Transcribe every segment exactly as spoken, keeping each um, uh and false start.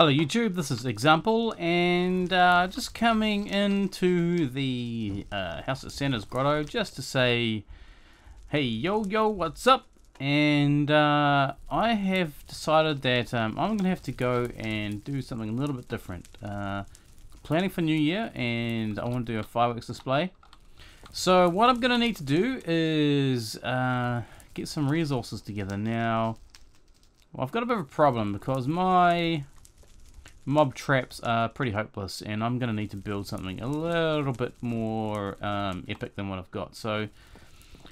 Hello YouTube, this is Example, and uh, just coming into the uh, House of Santa's Grotto just to say, hey yo yo, what's up? And uh, I have decided that um, I'm going to have to go and do something a little bit different. Uh, planning for New Year, and I want to do a fireworks display. So what I'm going to need to do is uh, get some resources together. Now, well, I've got a bit of a problem because my mob traps are pretty hopeless, and I'm gonna need to build something a little bit more um, epic than what I've got. So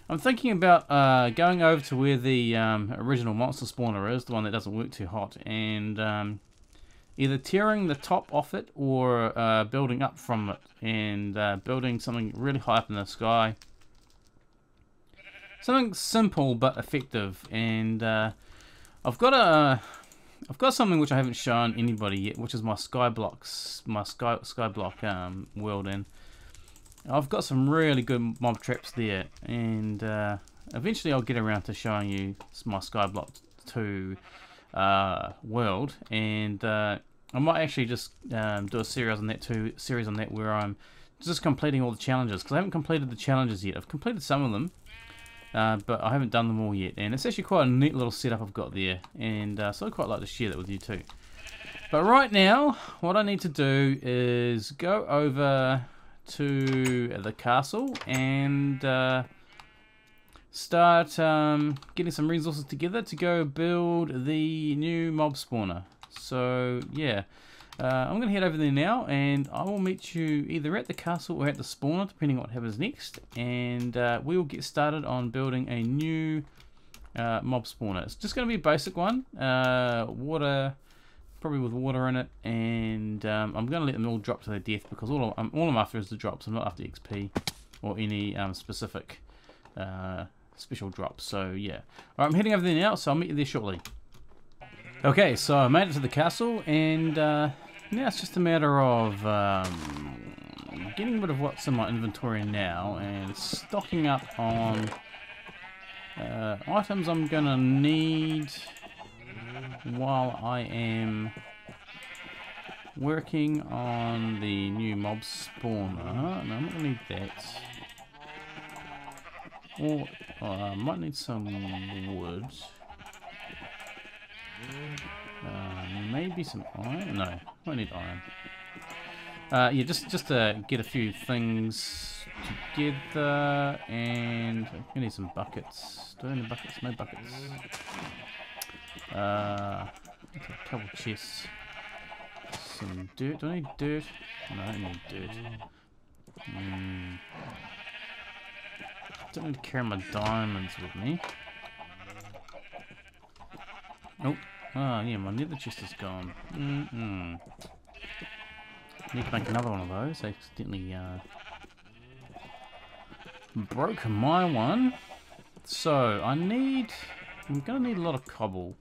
I'm thinking about uh, going over to where the um, original monster spawner is, the one that doesn't work too hot, and um, either tearing the top off it or uh, building up from it and uh, building something really high up in the sky, something simple but effective. And uh, I've got a I've got something which I haven't shown anybody yet, which is my Skyblock, my sky skyblock um, world, and I've got some really good mob traps there, and uh, eventually I'll get around to showing you my Skyblock two uh, world, and uh, I might actually just um, do a series on that too, series on that where I'm just completing all the challenges, because I haven't completed the challenges yet. I've completed some of them. Uh, but I haven't done them all yet, and it's actually quite a neat little setup I've got there, and uh, so I'd quite like to share that with you too. But right now, what I need to do is go over to the castle and uh, start um, getting some resources together to go build the new mob spawner. So yeah, uh, I'm going to head over there now, and I will meet you either at the castle or at the spawner, depending on what happens next, and uh, we will get started on building a new uh, mob spawner. It's just going to be a basic one, uh, water, probably with water in it, and um, I'm going to let them all drop to their death, because all I'm, all I'm after is the drops. I'm not after X P or any um, specific uh, special drops. So yeah, all right, I'm heading over there now, so I'll meet you there shortly. Okay, so I made it to the castle, and uh, now it's just a matter of um, getting rid of what's in my inventory now and stocking up on uh, items I'm gonna need while I am working on the new mob spawner. No, I'm not gonna need that. Or uh, I might need some wood. Uh, maybe some iron? No, I need iron. Uh, yeah, just just to get a few things together, and I need some buckets. Do I need buckets? No buckets. Uh, a couple chests. Some dirt. Do I need dirt? No, I don't need dirt. Mm. Don't need to carry my diamonds with me. Nope. Oh, yeah, my nether chest is gone. Mm-mm. Need to make another one of those. I accidentally uh, broke my one. So, I need... I'm going to need a lot of cobble.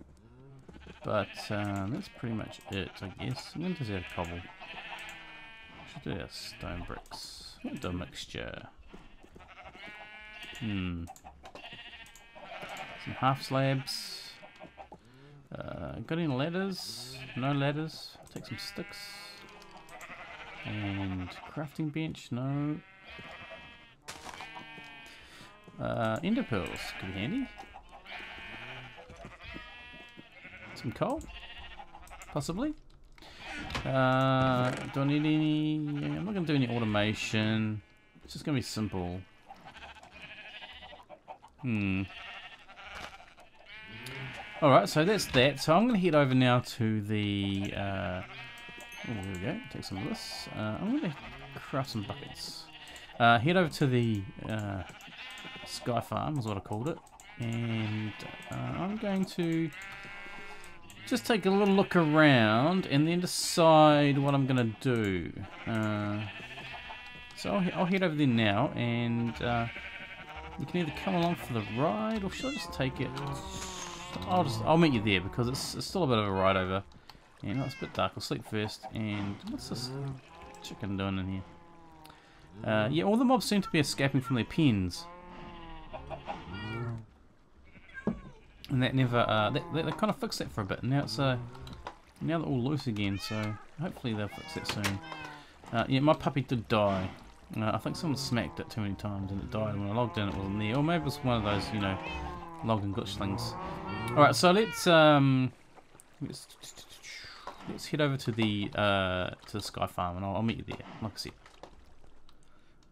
But uh, that's pretty much it, I guess. I'm going to just add cobble. I should do our stone bricks. I'm going to do a mixture. Hmm. Some half slabs. Uh, got any ladders? No ladders. Take some sticks. And crafting bench, no. Uh, ender pearls, could be handy. Some coal, possibly. Uh, do I need any? I'm not going to do any automation. It's just going to be simple. Hmm. Alright, so that's that. So I'm going to head over now to the... Uh, oh, there we go. Take some of this. Uh, I'm going to craft some buckets. Uh, head over to the uh, Sky Farm, is what I called it. And uh, I'm going to just take a little look around and then decide what I'm going to do. Uh, so I'll, he I'll head over there now, and uh, you can either come along for the ride, or should I just take it... I'll just I'll meet you there, because it's, it's still a bit of a ride over. And yeah, no, it's a bit dark. I'll sleep first. And what's this chicken doing in here? Uh, yeah, all the mobs seem to be escaping from their pens, and that never uh, they, they kind of fixed that for a bit. And now it's a Now they're all loose again, so hopefully they'll fix that soon. Uh, yeah, my puppy did die. Uh, I think someone smacked it too many times and it died. When I logged in, it wasn't there. Or maybe it was one of those, you know, logging glitch things. Alright, so let's um, let's let's head over to the uh, to the Sky Farm, and I'll, I'll meet you there. Like I said.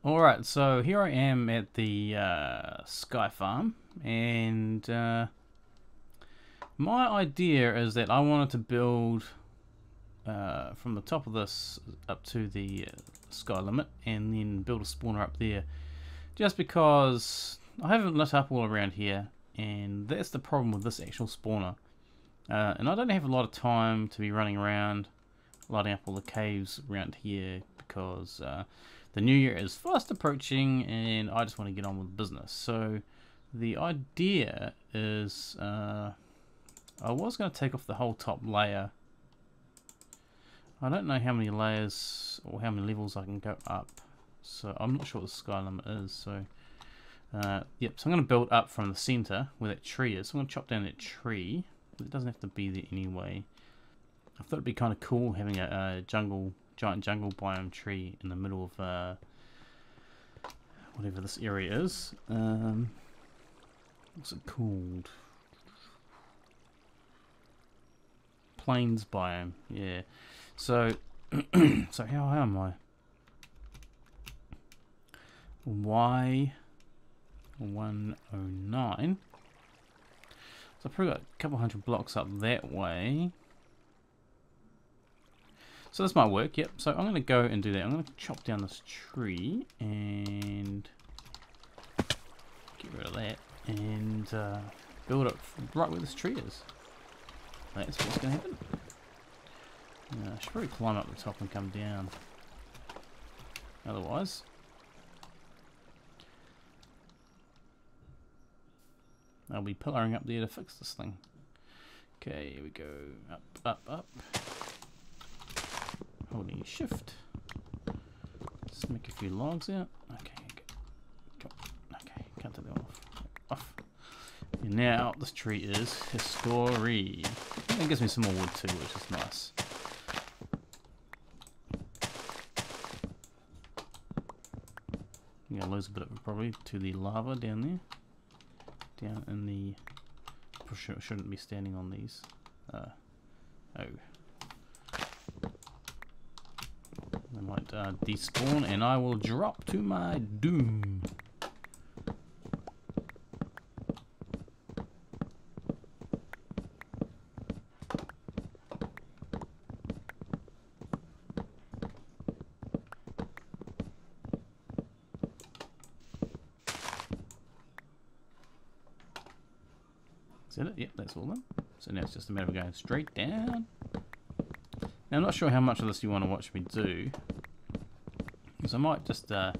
Alright, so here I am at the uh, Sky Farm, and uh, my idea is that I wanted to build uh, from the top of this up to the uh, sky limit, and then build a spawner up there, just because I haven't lit up all around here, and that's the problem with this actual spawner. Uh, and I don't have a lot of time to be running around lighting up all the caves around here, because uh, the new year is fast approaching and I just want to get on with business. So the idea is uh, I was going to take off the whole top layer. I don't know how many layers or how many levels I can go up, so I'm not sure what the sky limit is. So uh, yep, so I'm going to build up from the center where that tree is. So I'm going to chop down that tree, but it doesn't have to be there anyway. I thought it'd be kind of cool having a, a jungle giant jungle biome tree in the middle of uh, whatever this area is. Um, what's it called? Plains biome, yeah. So, so how am I? Y one oh nine. So I've probably got a couple hundred blocks up that way. So this might work, yep. So I'm going to go and do that. I'm going to chop down this tree and get rid of that, and uh, build up right where this tree is. That's what's going to happen. Uh, I should probably climb up the top and come down. Otherwise. I'll be pillaring up there to fix this thing. Okay, here we go. Up, up, up. Holding shift. Let's make a few logs out. Okay, go. Okay, can't take that off. Off. And now this tree is history. That gives me some more wood too, which is nice. I'm gonna lose a bit of it probably to the lava down there. Down in the. Sure, shouldn't be standing on these. Uh, oh. I might uh, despawn, and I will drop to my doom. Is that it? Yep, that's all then. So now it's just a matter of going straight down. Now, I'm not sure how much of this you want to watch me do, because I might just uh,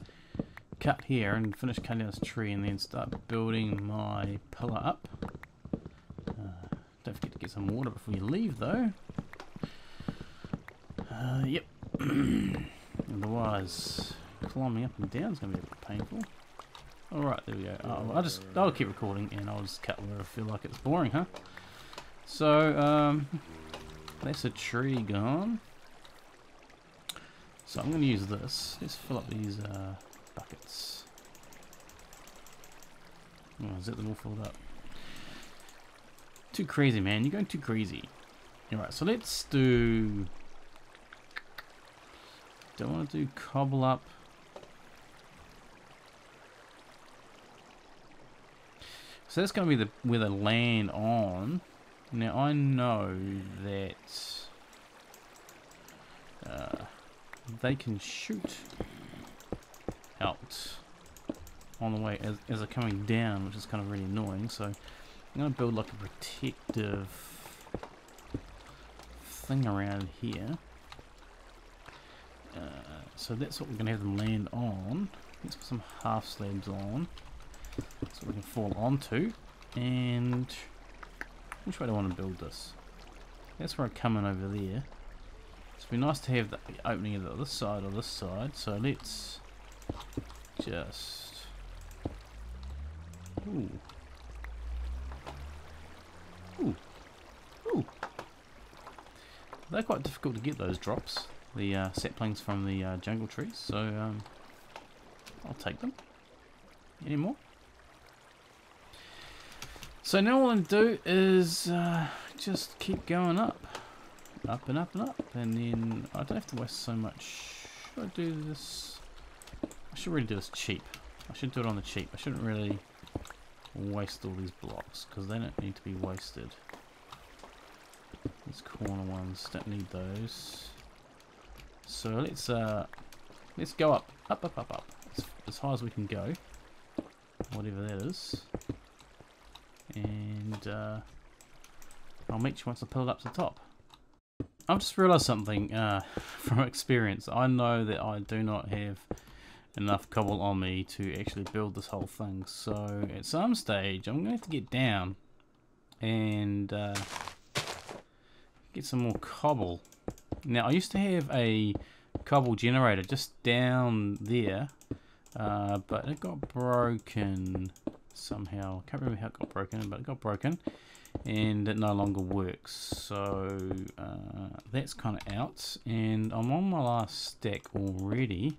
cut here and finish cutting down this tree and then start building my pillar up. Uh, don't forget to get some water before you leave though. Uh, yep. Otherwise, climbing up and down is going to be a bit painful. Alright, there we go. Oh, I'll just, I'll keep recording and I'll just cut where I feel like it's boring, huh? So, um... that's a tree gone. So I'm going to use this. Let's fill up these uh, buckets. Oh, is that them all filled up? Too crazy, man. You're going too crazy. Alright, so let's do... Don't want to do cobble up. So that's going to be the where they land on. Now I know that uh, they can shoot out on the way as, as they're coming down, which is kind of really annoying. So I'm going to build like a protective thing around here. Uh, so that's what we're going to have them land on. Let's put some half slabs on. That's what we can fall onto. And... which way do I want to build this? That's where I come in over there. It'd be nice to have the opening either this side or this side. So let's just. Ooh. Ooh. Ooh. They're quite difficult to get, those drops, the uh, saplings from the uh, jungle trees, so um, I'll take them. Any more? So now all I'm going to do is uh, just keep going up, up and up and up, and then I don't have to waste so much. Should I do this? I should really do this cheap. I should do it on the cheap. I shouldn't really waste all these blocks, because they don't need to be wasted. These corner ones, don't need those. So let's uh, let's go up, up, up, up, up, as, as high as we can go, whatever that is. And uh, I'll meet you once I pull it up to the top. I've just realised something uh, from experience. I know that I do not have enough cobble on me to actually build this whole thing. So at some stage I'm going to have to get down and uh, get some more cobble. Now I used to have a cobble generator just down there, uh, but it got broken somehow. I can't remember how it got broken, but it got broken and it no longer works, so uh, that's kind of out, and I'm on my last stack already,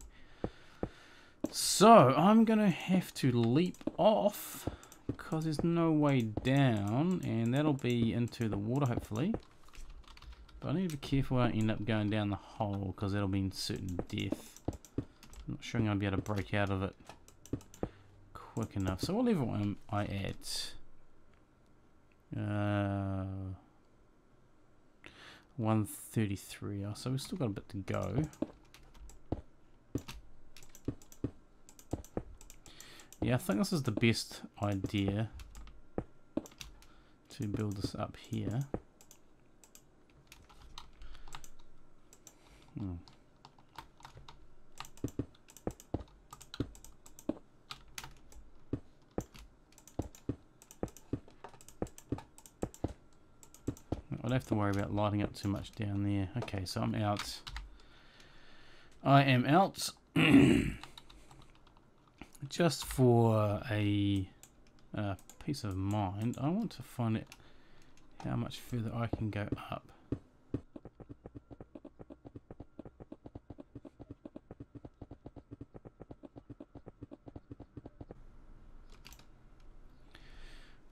so I'm gonna have to leap off because there's no way down, and that'll be into the water hopefully, but I need to be careful I don't end up going down the hole because that'll mean certain death. I'm not sure I'm gonna be able to break out of it quick enough. So what level am I at? Uh, one thirty-three, so we've still got a bit to go. Yeah, I think this is the best idea to build this up here. Hmm. I don't have to worry about lighting up too much down there. Okay, so I'm out. I am out. Just for a, a peace of mind, I want to find out how much further I can go up.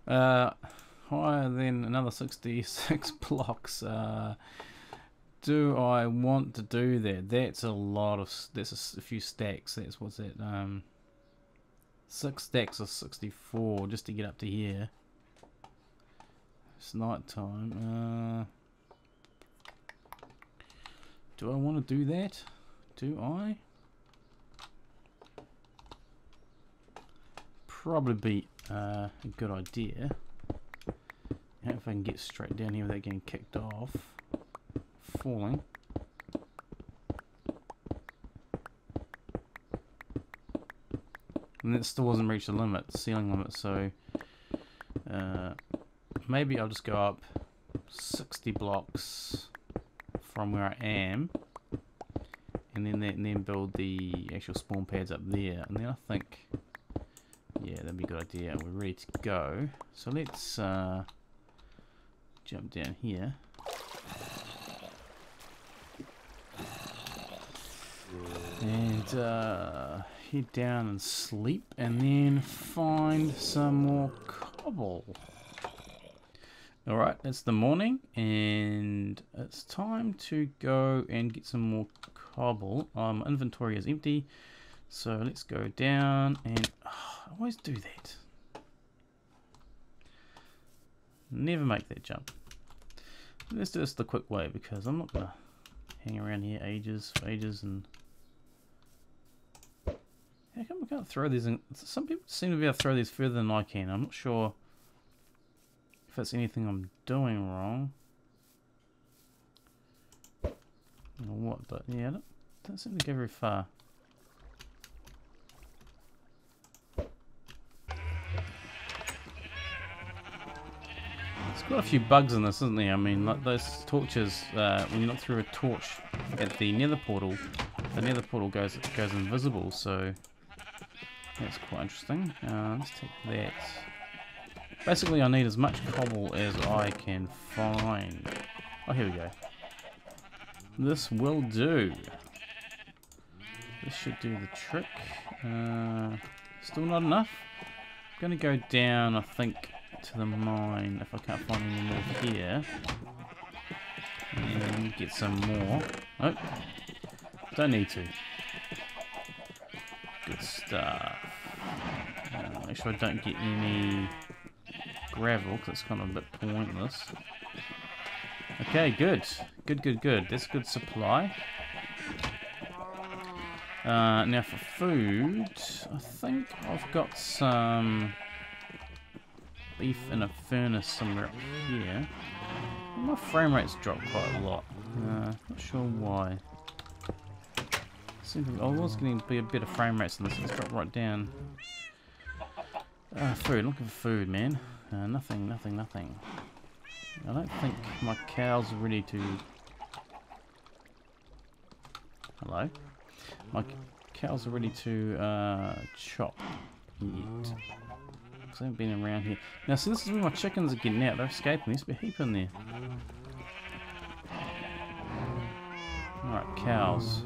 Uh, higher than another sixty-six blocks. Uh, do I want to do that? That's a lot of. That's a, a few stacks. That's what's that? Um, six stacks of sixty-four just to get up to here. It's night time. Uh, do I want to do that? Do I? Probably be uh, a good idea. If I can get straight down here without getting kicked off, falling. And that still hasn't reached the limit, ceiling limit, so uh, maybe I'll just go up sixty blocks from where I am, and then, and then build the actual spawn pads up there, and then I think, yeah, that'd be a good idea. We're ready to go, so let's uh, jump down here. And uh, head down and sleep, and then find some more cobble. Alright, it's the morning, and it's time to go and get some more cobble. Um, my inventory is empty, so let's go down and... Oh, I always do that. Never make that jump. Let's do this the quick way because I'm not going to hang around here ages for ages. And how come we can't throw these in? Some people seem to be able to throw these further than I can. I'm not sure if that's anything I'm doing wrong or what, but yeah, it doesn't seem to go very far. Got a few bugs in this, isn't there? I mean, like those torches, uh, when you knock through a torch at the nether portal, the nether portal goes goes invisible, so that's quite interesting. Uh, let's take that. Basically, I need as much cobble as I can find. Oh, here we go. This will do. This should do the trick. Uh, still not enough. I'm gonna go down, I think, to the mine if I can't find any more here. And then get some more. Nope. Don't need to. Good stuff. Uh, make sure I don't get any gravel, because it's kind of a bit pointless. Okay, good. Good, good, good. That's a good supply. Uh, now for food, I think I've got some beef in a furnace somewhere up here. My frame rate's dropped quite a lot. Uh, not sure why. Seems like I was getting to be a better frame rate than this. It's dropped right down. Uh, food. Looking for food, man. Uh, nothing, nothing, nothing. I don't think my cow's ready to... Hello? My cows are ready to uh, chop yet. So they've been around here. Now, so this is where my chickens are getting out. They're escaping. There's a heap in there. Alright, cows.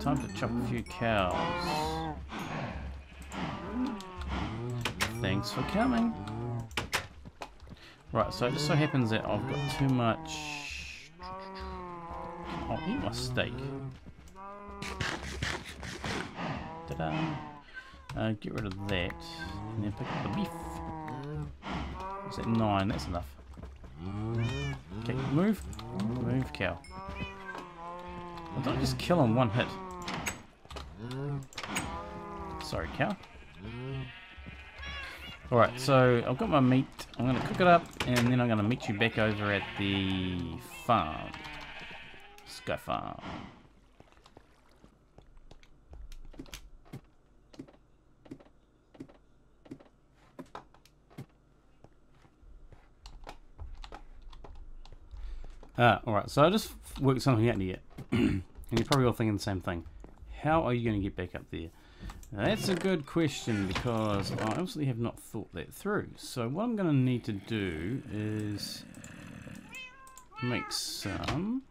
Time to chop a few cows. Thanks for coming. Right, so it just so happens that I've got too much... I'll eat my steak. Ta-da! Uh, get rid of that, and then pick up the beef. What's that? Nine, that's enough. Okay, move. Move, cow. I don't just kill him one hit. Sorry, cow. Alright, so I've got my meat. I'm going to cook it up, and then I'm going to meet you back over at the farm. Sky Farm. Ah, alright, so I just worked something out here. And you're probably all thinking the same thing. How are you going to get back up there? Now, that's a good question, because I absolutely have not thought that through. So what I'm going to need to do is make some...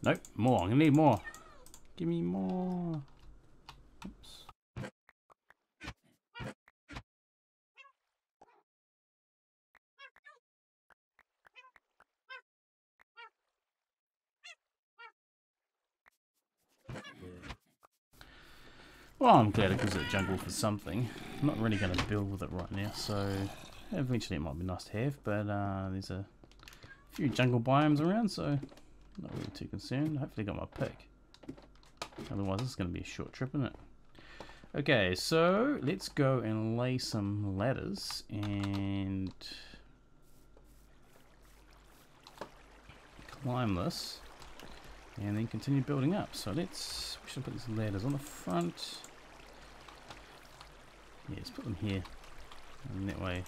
Nope, more. I'm gonna need more. Give me more. Oops. Well, I'm glad it gives it a jungle for something. I'm not really going to build with it right now, so eventually it might be nice to have, but uh, there's a few jungle biomes around, so. Not really too concerned. Hopefully got my pick. Otherwise this is going to be a short trip, isn't it? Okay, so let's go and lay some ladders and climb this and then continue building up. So let's, we should put these ladders on the front. Yeah, let's put them here and that way.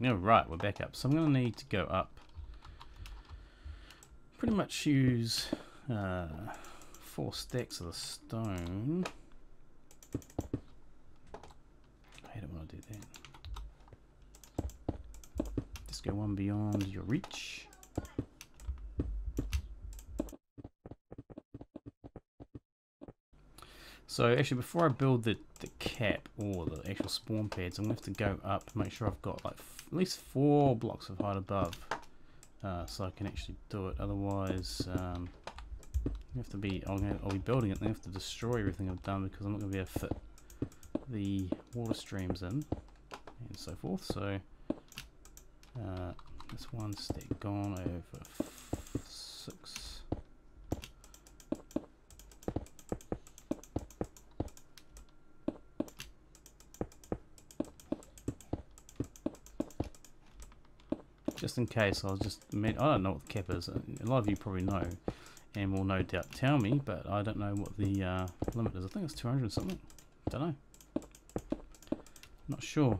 No, right, we're back up. So I'm going to need to go up. Pretty much use uh, four stacks of the stone. I hate it when I do that. Just go one beyond your reach. So actually, before I build the, the cap or the actual spawn pads, I'm going to have to go up and make sure I've got like f at least four blocks of height above, uh, so I can actually do it. Otherwise, um, I have to be I'll, I'll be building it and I have to destroy everything I've done because I'm not going to be able to fit the water streams in and so forth. So uh, that's one stack gone over f six. Just in case, I was just, I don't know what the cap is, a lot of you probably know, and will no doubt tell me, but I don't know what the uh, limit is. I think it's two hundred something, don't know. Not sure.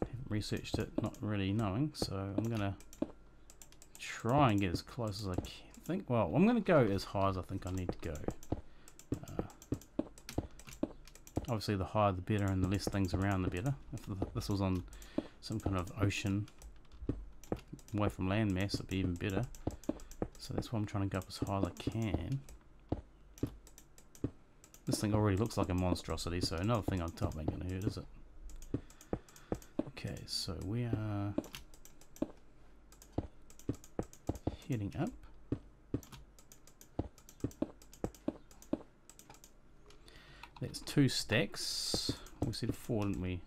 Haven't researched it, not really knowing. So I'm gonna try and get as close as I can. I think. Well, I'm gonna go as high as I think I need to go. Uh, obviously, the higher the better, and the less things around, the better. If this was on some kind of ocean, away from landmass, it'd be even better. So that's why I'm trying to go up as high as I can. This thing already looks like a monstrosity, so another thing on top ain't gonna hurt, is it? Okay, so we are heading up. That's two stacks. We said four, didn't we?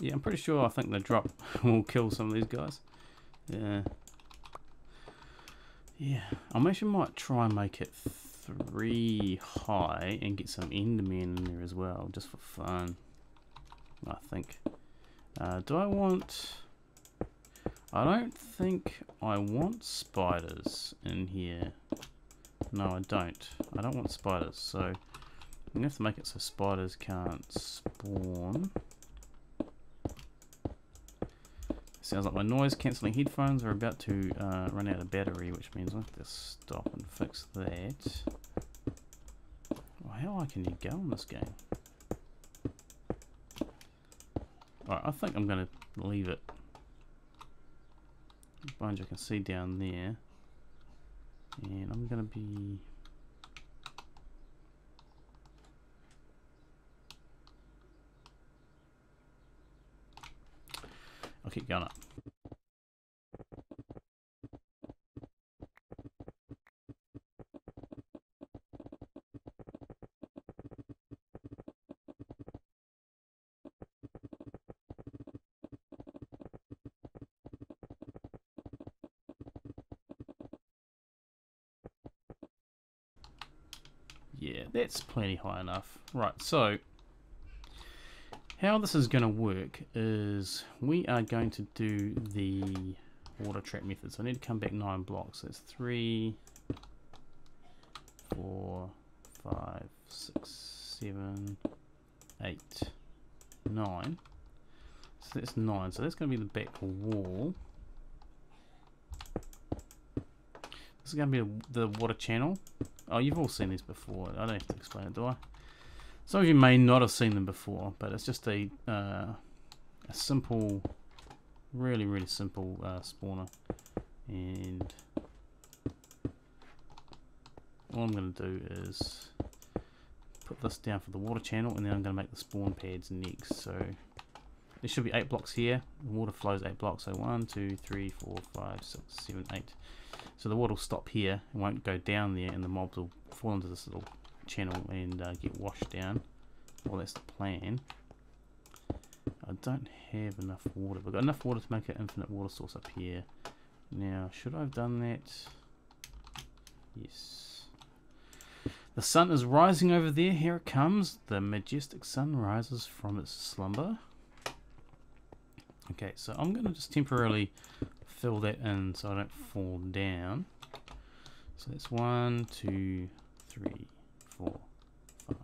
Yeah, I'm pretty sure I think the drop will kill some of these guys. Yeah. Yeah. I actually might try and make it three high and get some Endermen in there as well, just for fun, I think. Uh, do I want... I don't think I want spiders in here. No, I don't. I don't want spiders, so I'm going to have to make it so spiders can't spawn. Sounds like my noise cancelling headphones are about to uh, run out of battery, which means I have to stop and fix that. Well, how high can you go in this game? Alright, I think I'm going to leave it. A bunch I can see down there. And I'm going to be... I'll keep going up. Yeah, that's plenty high enough. Right, so how this is going to work is we are going to do the water trap method. So I need to come back nine blocks. That's three, four, five, six, seven, eight, nine. So that's nine. So that's going to be the back wall. This is going to be the water channel. Oh, you've all seen these before. I don't have to explain it, do I? Some of you may not have seen them before, but it's just a, uh, a simple, really, really simple uh, spawner. And all I'm going to do is put this down for the water channel, and then I'm going to make the spawn pads next. So there should be eight blocks here. The water flows eight blocks. So one, two, three, four, five, six, seven, eight. So the water will stop here and won't go down there, and the mobs will fall into this little channel and uh, get washed down. Well, that's the plan. I don't have enough water. We've got enough water to make an infinite water source up here. Now, should I have done that? Yes. The sun is rising over there. Here it comes. The majestic sun rises from its slumber. Okay, so I'm going to just temporarily fill that in so I don't fall down. So that's one, two, three, four, five,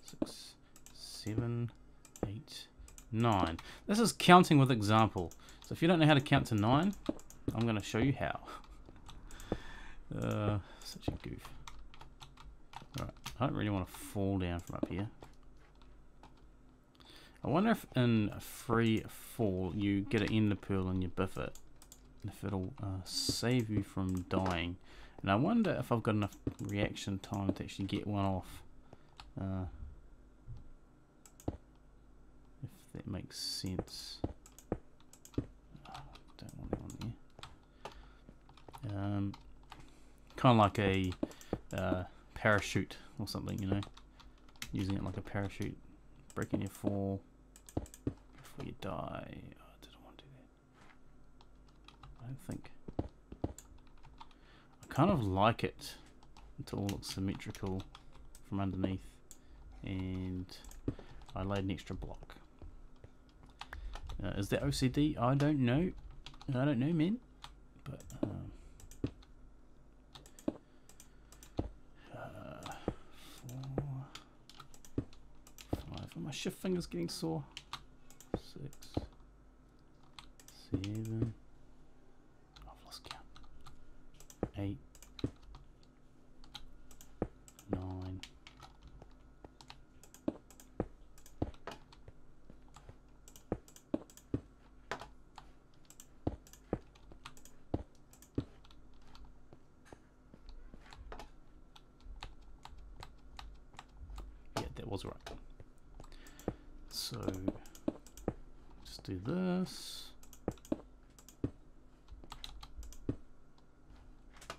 six, seven, eight, nine. This is counting with example. So if you don't know how to count to nine, I'm going to show you how. Uh, such a goof. Alright, I don't really want to fall down from up here. I wonder if in free fall you get an ender pearl and you biff it, if it'll uh, save you from dying. And I wonder if I've got enough reaction time to actually get one off. Uh, if that makes sense. Oh, don't want that on there. Um, kind of like a uh, parachute or something, you know. Using it like a parachute. Breaking your fall. before you die. Oh, I didn't want to do that. I don't think. I kind of like it until it looks symmetrical from underneath, and I laid an extra block. Uh, is that O C D? I don't know. I don't know, man. But um, uh, four, five. Are my shift fingers getting sore? Six, seven. I've lost count. Eight, nine. Was right. So let's do this.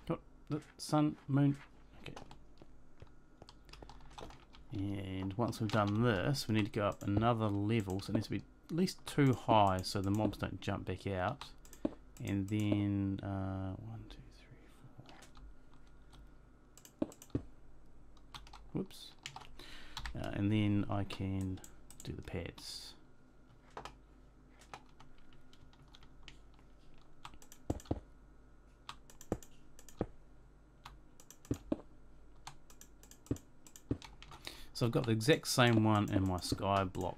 Got the sun, moon. Okay. And once we've done this, we need to go up another level. So it needs to be at least two high, so the mobs don't jump back out. And then uh, one, two, three, four. Whoops. Uh, and then I can do the pads. So I've got the exact same one in my sky block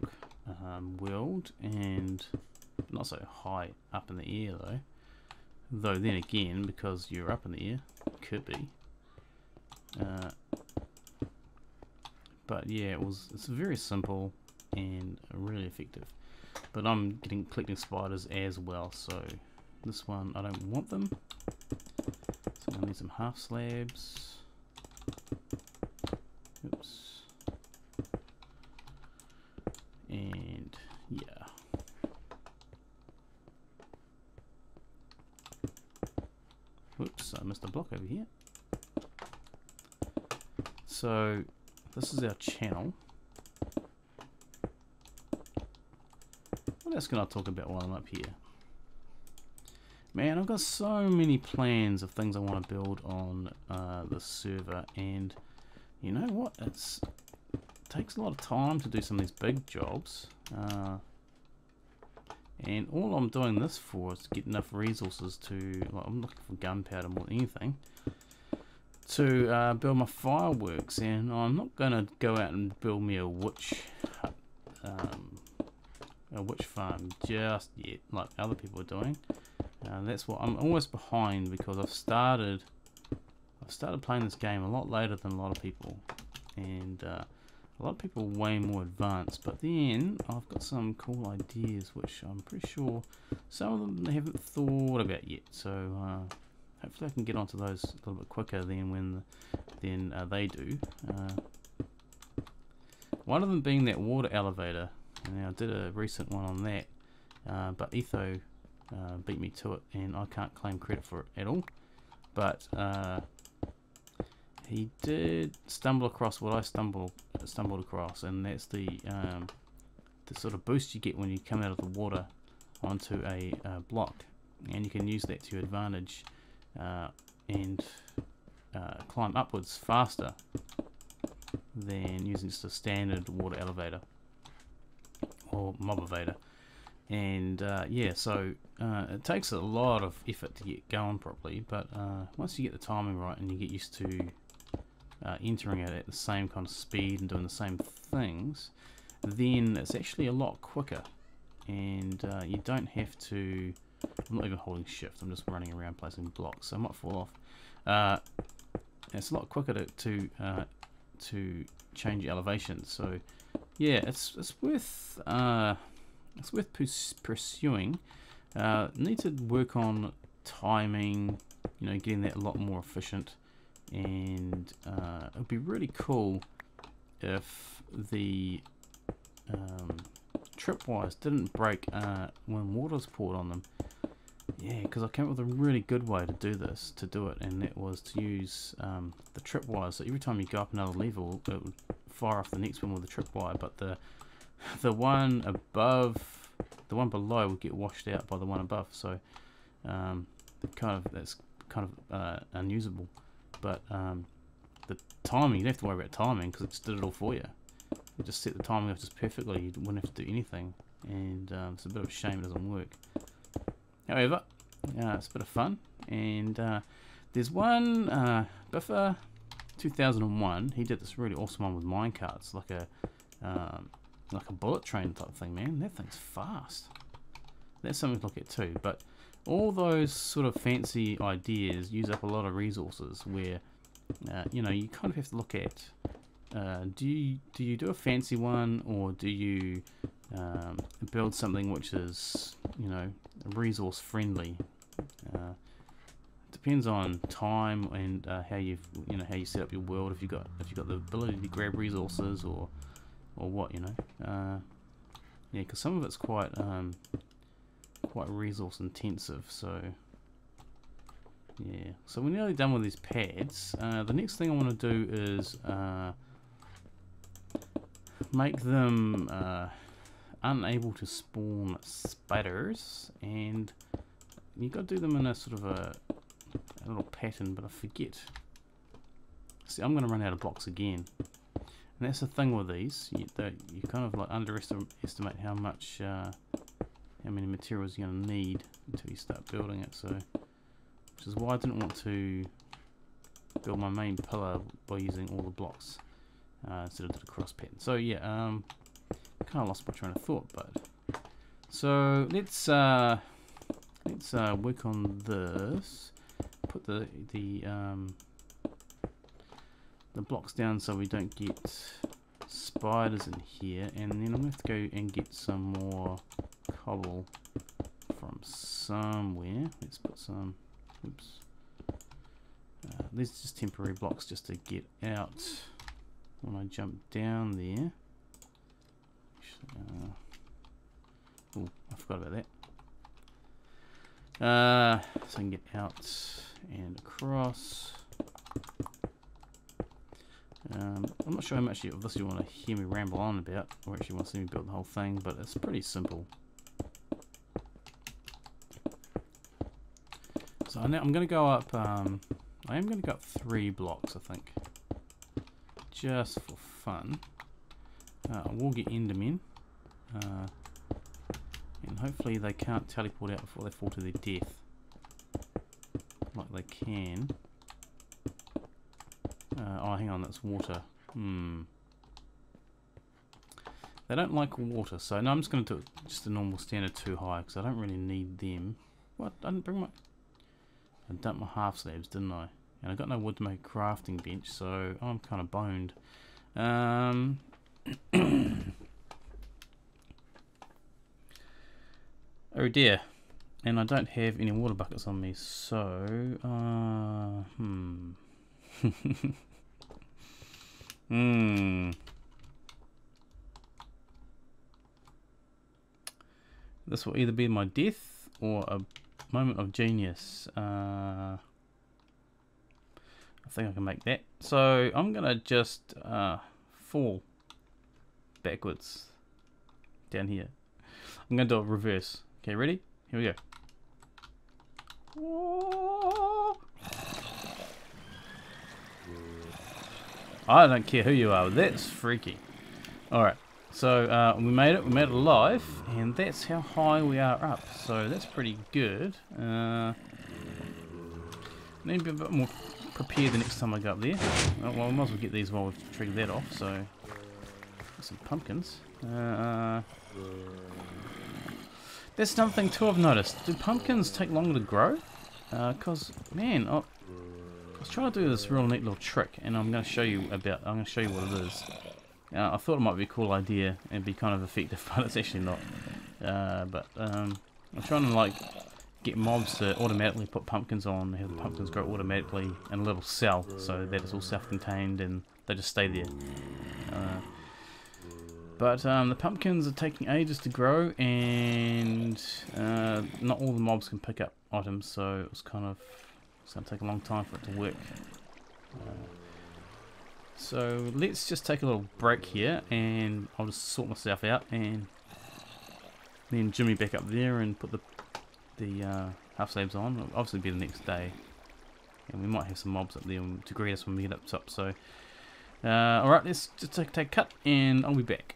um, world, and not so high up in the air though. Though then again, because you're up in the air, could be. Uh, But yeah, it was. It's very simple and really effective. But I'm getting collecting spiders as well, so this one I don't want them. So I need some half slabs. Oops. And yeah. Whoops! I missed a block over here. So. This is our channel. What else can I talk about while I'm up here? Man, I've got so many plans of things I want to build on uh, the server, and you know what? It's, it takes a lot of time to do some of these big jobs. Uh, and all I'm doing this for is to get enough resources to, like, I'm looking for gunpowder more than anything, to uh, build my fireworks. And I'm not gonna go out and build me a witch hut, um, a witch farm just yet, like other people are doing. Uh, that's what I'm always behind, because I've started I've started playing this game a lot later than a lot of people, and uh, a lot of people are way more advanced. But then I've got some cool ideas which I'm pretty sure some of them haven't thought about yet. So. Uh, Hopefully I can get onto those a little bit quicker than when the, than uh, they do. Uh, one of them being that water elevator, and I did a recent one on that, uh, but Etho uh, beat me to it, and I can't claim credit for it at all. But uh, he did stumble across what I stumbled stumbled across, and that's the um, the sort of boost you get when you come out of the water onto a uh, block, and you can use that to your advantage. Uh, and uh, climb upwards faster than using just a standard water elevator or mob elevator. And uh, yeah, so uh, it takes a lot of effort to get going properly, but uh, once you get the timing right and you get used to uh, entering it at the same kind of speed and doing the same things, then it's actually a lot quicker, and uh, you don't have to. I'm not even holding shift, I'm just running around placing blocks, so I might fall off. Uh, it's a lot quicker to to, uh, to change elevation, so yeah, it's it's worth uh, it's worth pursuing. Uh, need to work on timing, you know, getting that a lot more efficient, and uh, it'd be really cool if the um, tripwires didn't break uh, when water's poured on them. Yeah, because I came up with a really good way to do this, to do it, and that was to use um, the tripwire. So every time you go up another level, it would fire off the next one with the tripwire, but the the one above, the one below will get washed out by the one above, so um, kind of that's kind of uh, unusable. But um, the timing, you don't have to worry about timing because it just did it all for you. You just set the timing up just perfectly. You wouldn't have to do anything, and um, it's a bit of a shame it doesn't work. However, uh, it's a bit of fun, and uh, there's one uh, Biffa two thousand one. He did this really awesome one with minecarts, like a um, like a bullet train type thing. Man, that thing's fast. That's something to look at too. But all those sort of fancy ideas use up a lot of resources. Where uh, you know, you kind of have to look at uh, do you do you do a fancy one, or do you um, build something which is, you know, resource friendly. Uh, depends on time and uh, how you've you know how you set up your world. If you got if you got the ability to grab resources or or what, you know. Uh, yeah, because some of it's quite um, quite resource intensive. So yeah, so we're nearly done with these pads. Uh, the next thing I want to do is uh, make them uh, unable to spawn spiders, and you got to do them in a sort of a, a little pattern, but I forget. See, I'm going to run out of blocks again, and that's the thing with these. You, you kind of like underestimate how much, uh, how many materials you're going to need until you start building it. So, which is why I didn't want to build my main pillar by using all the blocks uh, instead of did a cross pattern. So yeah, um, kind of lost my train of thought, but so let's uh, let's uh, work on this. Put the the um, the blocks down so we don't get spiders in here, and then I'm gonna have to go and get some more cobble from somewhere. Let's put some. Oops. Uh, these are just temporary blocks just to get out when I jump down there. Uh, oh, I forgot about that. Uh, so I can get out and across. Um, I'm not sure how much of this you want to hear me ramble on about, or actually want to see me build the whole thing, but it's pretty simple. So I'm going to go up, um, I am going to go up three blocks, I think, just for fun. Uh, I will get Endermen, uh, and hopefully they can't teleport out before they fall to their death, like they can. Uh, oh, hang on, that's water. Hmm. They don't like water, so no, I'm just going to do it just a normal standard too high, because I don't really need them. What? I didn't bring my... I dumped my half slabs, didn't I? And I got no wood to make a crafting bench, so I'm kind of boned. Um, oh dear. And I don't have any water buckets on me, so... Uh, hmm. Hmm. This will either be my death or a moment of genius. uh, I think I can make that, so I'm gonna just uh, fall backwards down here. I'm gonna do it reverse. Okay, ready? Here we go. I don't care who you are, that's freaky. Alright, so uh, we made it, we made it alive, and that's how high we are up, so that's pretty good. Uh, need to be a bit more prepared the next time I go up there. Oh, well, I might as well get these while we've triggered that off, so... Some pumpkins. Uh, that's another thing too I've noticed. Do pumpkins take longer to grow? Uh, cause, man, I, I was trying to do this real neat little trick, and I'm going to show you about, I'm going to show you what it is. Uh, I thought it might be a cool idea and be kind of effective, but it's actually not. Uh, but um, I'm trying to like get mobs to automatically put pumpkins on, have the pumpkins grow automatically in a little cell, so that it's all self-contained and they just stay there. Uh, but um, the pumpkins are taking ages to grow, and uh, not all the mobs can pick up items, so it was kind of it's going to take a long time for it to work. Uh, So let's just take a little break here and I'll just sort myself out and then Jimmy back up there and put the the uh, half slabs on. It'll obviously be the next day and we might have some mobs up there to greet us when we get up top. So uh, alright, let's just take, take a cut and I'll be back.